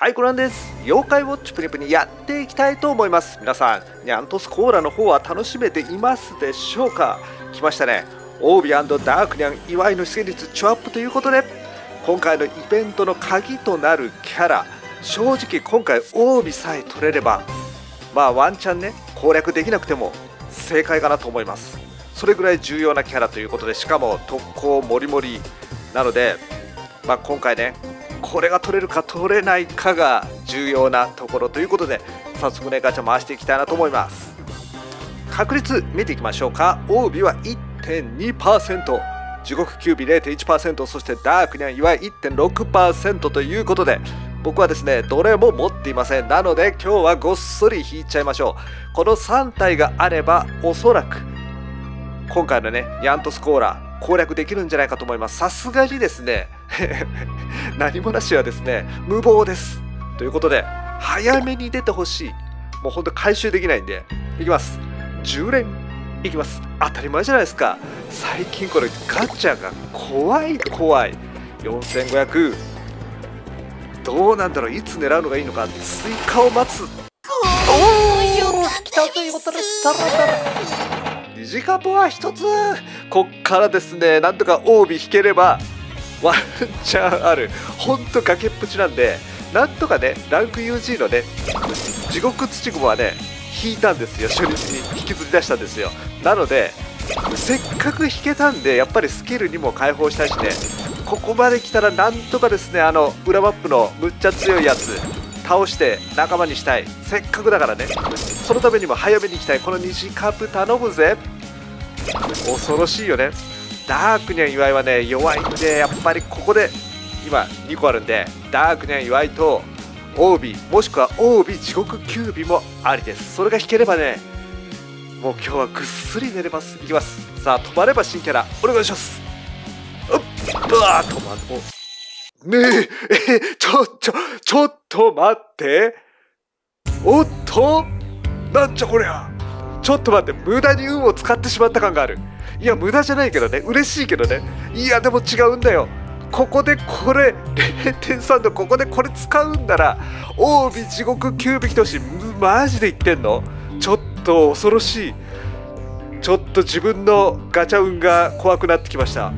はい、コナンです。妖怪ウォッチプニプニやっていきたいと思います。皆さん、ニャントスコーラの方は楽しめていますでしょうか？来ましたね。オービー&ダークニャン祝いの出現率チョアップということで、今回のイベントの鍵となるキャラ、正直今回オービーさえ取れれば、ワンチャンね、攻略できなくても正解かなと思います。それぐらい重要なキャラということで、しかも特攻もりもりなので、今回ね、これが取れるか取れないかが重要なところということで、早速ねガチャ回していきたいなと思います。確率見ていきましょうか。オービーは 1.2%、 地獄キュービー 0.1%、 そしてダークニャン祝い 1.6% ということで、僕はですねどれも持っていません。なので今日はごっそり引いちゃいましょう。この3体があればおそらく今回のねニャントスコーラ攻略できるんじゃないかと思います。さすがにですね何もなしはですね無謀ですということで、早めに出てほしい。もうほんと回収できないんでいきます。10連いきます。当たり前じゃないですか。最近これガチャが怖い。4500どうなんだろう。いつ狙うのがいいのか。追加を待つ。おお来たということで、短ポは1つ。こっからですね、なんとかオービー引ければワンチャンある。ほんと崖っぷちなんで、なんとかねランク UG のね地獄土蜘蛛はね引いたんですよ。初日に引きずり出したんですよ。なのでせっかく引けたんで、やっぱりスキルにも解放したいしね、ここまで来たらなんとかですね、あの裏マップのむっちゃ強いやつ倒して仲間にしたい。せっかくだからね、そのためにも早めに行きたい。この虹カプ頼むぜ。恐ろしいよね。ダークニャン祝いはね弱いんで、やっぱりここで今2個あるんで、ダークニャン祝いとオービー、もしくはオービー地獄キュービもありです。それが引ければね、もう今日はぐっすり寝れます。いきます。さあ止まれば新キャラお願いします。止まるねえちょっと待って。おっと、なんじゃこりゃ。ちょっと待って、無駄に運を使ってしまった感がある。いや無駄じゃないけどね、嬉しいけどね。いやでも違うんだよ。ここでこれ 0.3 度、ここでこれ使うんならオービー地獄キュービー等し、マジで言ってんの。ちょっと恐ろしい。ちょっと自分のガチャ運が怖くなってきました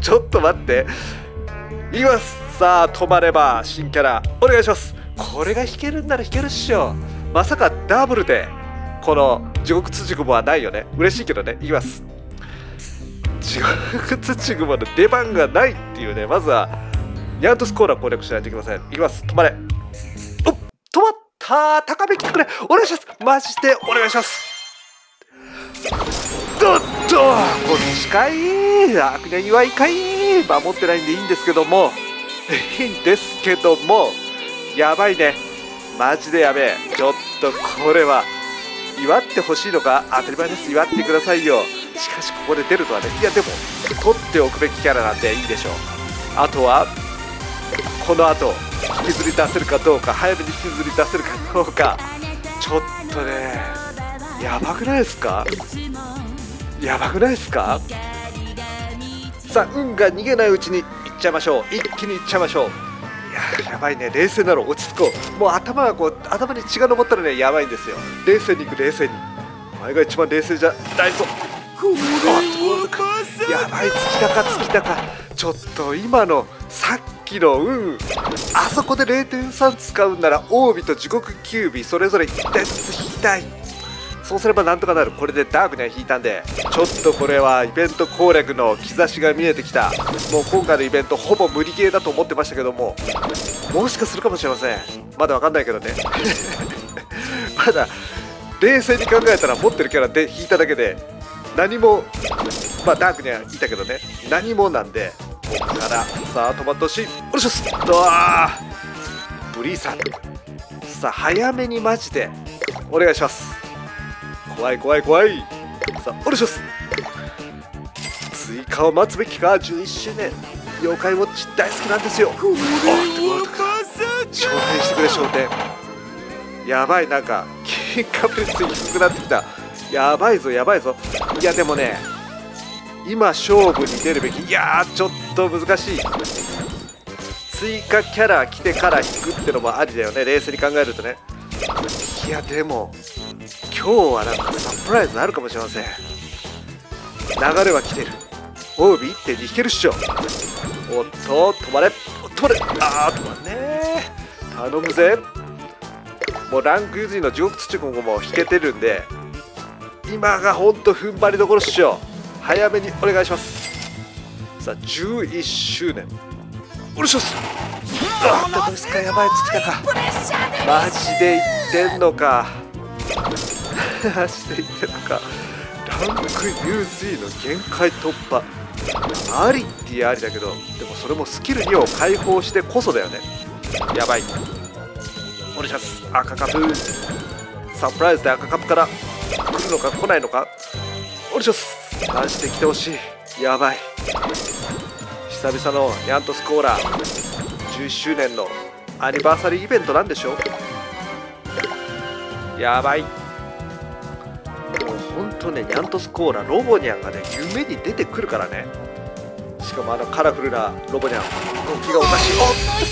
ちょっと待っていきます。さあ止まれば新キャラお願いします。これが引けるんなら引けるっしょ。まさかダブルでこの地獄土蜘蛛はないよね。嬉しいけどね。いきます。地獄土蜘蛛の出番がないっていうね。まずはニャントスコーラ攻略しないといけません。いきます。止まれ。おっ、止まった。高め来てくれお願いします。マジでお願いします。どっとこっちかい。ダークニャン祝いかい。守ってないんでいいんですけどもやばいね。マジでやべえ。ちょっとこれは祝ってほしいのか。当たり前です、祝ってくださいよ。しかしここで出るとはね。いやでも取っておくべきキャラなんでいいでしょう。あとはこのあと引きずり出せるかどうか、早めに引きずり出せるかどうか。ちょっとねやばくないですか。やばくないですか。さあ運が逃げないうちにいっちゃいましょう。一気にいっちゃいましょう。いややばいね。冷静なの。落ち着こう。もう頭がこう、頭に血が上ったらねやばいんですよ。冷静にいく、冷静に。お前が一番冷静じゃないぞ。やばい、月高。ちょっと今のさっきのあそこで 0.3 使うならオービーと地獄キュービーそれぞれ1体ずつ引きたい。そうすればなんとかなる。これでダークニャン引いたんで、ちょっとこれはイベント攻略の兆しが見えてきた。もう今回のイベントほぼ無理ゲーだと思ってましたけども、もしかするかもしれません。まだわかんないけどねまだ冷静に考えたら持ってるキャラで引いただけで何も、ダークニャンいたけどね、何もなんで、ここから、さあ、止まってほしい。おしょすとあブリーさん。さあ、早めにマジで、お願いします。怖い。さあ、おしょす。追加を待つべきか、11周年。妖怪ウォッチ大好きなんですよ。おっ、昇天してくれ、昇天。やばい、なんか、金貨プレス低くなってきた。やばいぞ。いやでもね今勝負に出るべき。いやーちょっと難しい。追加キャラ来てから引くってのもありだよね、冷静に考えるとね。いやでも今日はなんかサプライズあるかもしれません。流れは来てる。オービー1点に引けるっしょ。おっと止まれ止まれ、あー止まんねー、頼むぜ。もうランク譲りの地獄土子も引けてるんで、今がほんと踏ん張りどころっしょ。早めにお願いします。さあ11周年、お願いします。あっどうですか、やばい尽きたか、マジで言ってんのかマジで言ってんのか。ランク UZ の限界突破ありって言えばありだけど、でもそれもスキル2を解放してこそだよね。やばい、お願いします。赤カプ、サプライズで赤カプから来るのか来ないのか、お願いします。マジで来てほしい。やばい、久々のニャントスコーラ11周年のアニバーサリーイベントなんでしょ。やばい、もうほんとね、ニャントスコーラロボニャンがね夢に出てくるからね。しかもあのカラフルなロボニャン、動きがおかしい。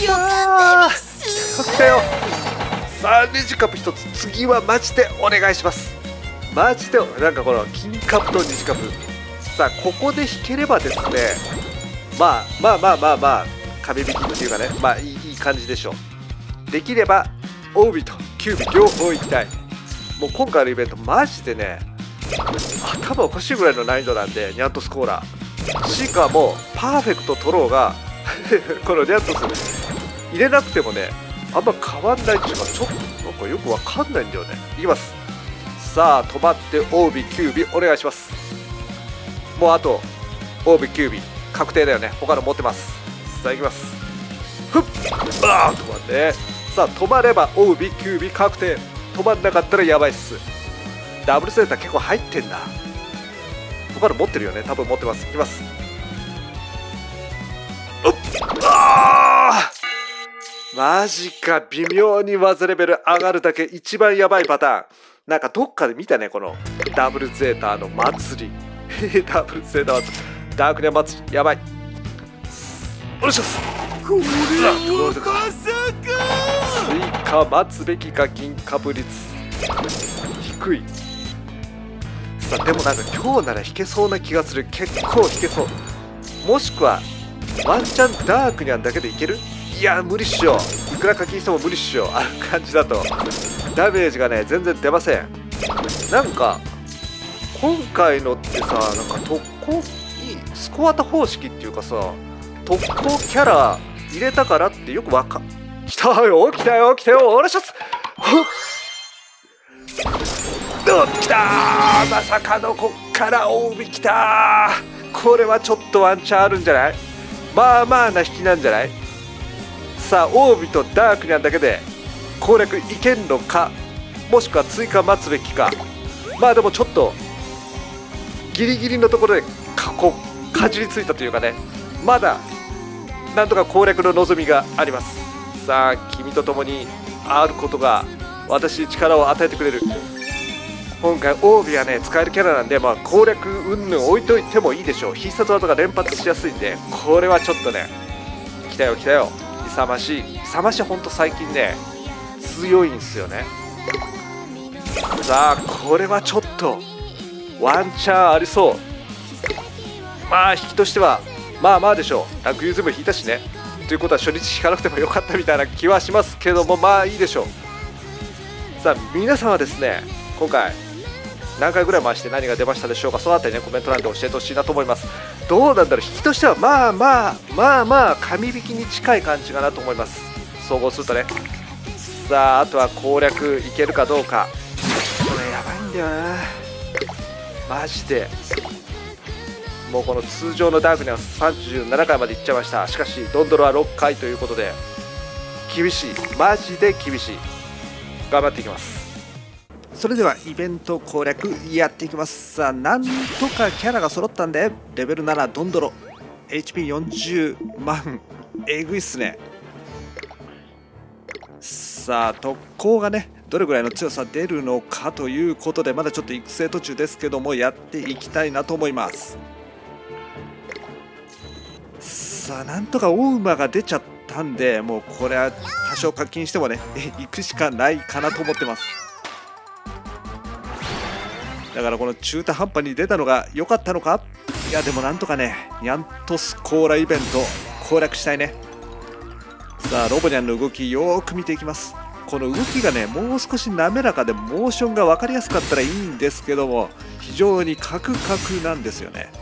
おっと来たよ。さあ20カップ1つ、次はマジでお願いします。マジでなんかこの金カップと20カップ、さあここで引ければですね、まあ壁引きっていうかね、まあいい感じでしょう。できればオービーとキュービー両方行きたい。もう今回のイベントマジでね頭おかしいぐらいの難易度なんで、ニャントスコーラしかもパーフェクト取ろうがこのニャントス入れなくてもねあんま変わんないっていうか、ちょっとなんかよくわかんないんだよね。いきます。さあ止まってオービーキュービーお願いします。もうあとオービーキュービー確定だよね、他の持ってます。さあいきます。ふっ、あー止まんね。さあ止まればオービーキュービー確定、止まんなかったらやばいっす。ダブルセンター結構入ってんだ、他の持ってるよね、多分持ってます。いきます。うっ、あーマジか、微妙に技レベル上がるだけ一番やばいパターン。なんかどっかで見たね、このダブルゼータの祭りダブルゼータ祭り、ダークニャン祭り、やばい。お願いします。これはまさか追加待つべきか、銀カブ率低い。さあでもなんか今日なら引けそうな気がする、結構引けそう。もしくはワンチャンダークニャンだけでいける。いや無理っしょ、いくら課金しても無理っしょ、あの感じだとダメージがね全然出ません。なんか今回のってさ、なんか特攻スコアタ方式っていうかさ、特攻キャラ入れたからってよくわか、来たよ来たよ来たよ、お願いします。どう来たー、まさかのこっからオービー来たー。これはちょっとワンチャンあるんじゃない、まあまあな引きなんじゃない。さあオービーとダークニャンだけで攻略いけんのか、もしくは追加待つべきか。まあでもちょっとギリギリのところでかじりついたというかね、まだなんとか攻略の望みがあります。さあ君と共にあることが私に力を与えてくれる。今回オービーはね使えるキャラなんで、まあ、攻略云々置いといてもいいでしょう。必殺技が連発しやすいんで、これはちょっとね来たよ来たよ、勇ましい勇ましい、ほんと最近ね強いんすよね。さあこれはちょっとワンチャンありそう。まあ引きとしてはまあまあでしょう、ランクユーズも引いたしね。ということは初日引かなくてもよかったみたいな気はしますけども、まあいいでしょう。さあ皆さんはですね、今回何回ぐらい回して何が出ましたでしょうか。そのあたりねコメント欄で教えてほしいなと思います。どうなんだろう、引きとしてはまあ神引きに近い感じかなと思います、総合するとね。さああとは攻略いけるかどうか、これやばいんだよなマジで。もうこの通常のダークニャン37回までいっちゃいました。しかしドンドロは6回ということで厳しい、マジで厳しい。頑張っていきます。それではイベント攻略やっていきます。さあなんとかキャラが揃ったんで、レベル7ドンドロ HP40万、えぐいっすね。さあ特攻がねどれぐらいの強さ出るのかということで、まだちょっと育成途中ですけどもやっていきたいなと思います。さあなんとか大馬が出ちゃったんで、もうこれは多少課金してもね行くしかないかなと思ってます。だからこの中途半端に出たのが良かったのか。いやでもなんとかね、ニャントスコーライベント攻略したいね。さあロボニャンの動きよーく見ていきます。この動きがねもう少し滑らかでモーションが分かりやすかったらいいんですけども、非常にカクカクなんですよね。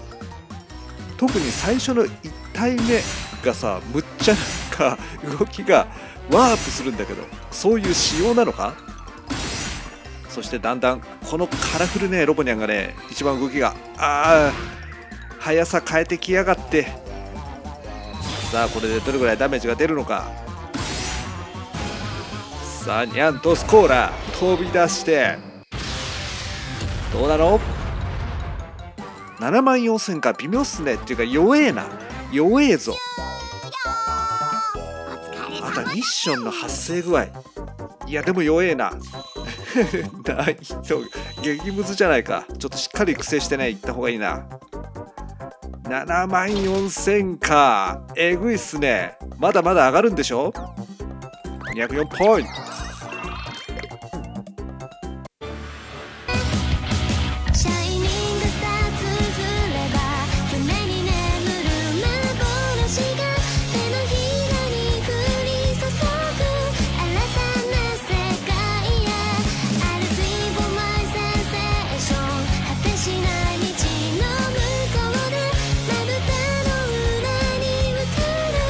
特に最初の1体目がさ、むっちゃなんか動きがワープするんだけど、そういう仕様なのか。そしてだんだんこのカラフルねロボニャンがね一番動きが速さ変えてきやがって。さあこれでどれぐらいダメージが出るのか。さあニャントスコーラ飛び出して、どうだろう。74000か、微妙っすね。っていうか弱えな、弱えぞ。あとはミッションの発生具合、いやでも弱えな難易度激ムズじゃないか。ちょっとしっかり苦戦してねいった方がいいな。74000か、えぐいっすね。まだまだ上がるんでしょ。204ポイント。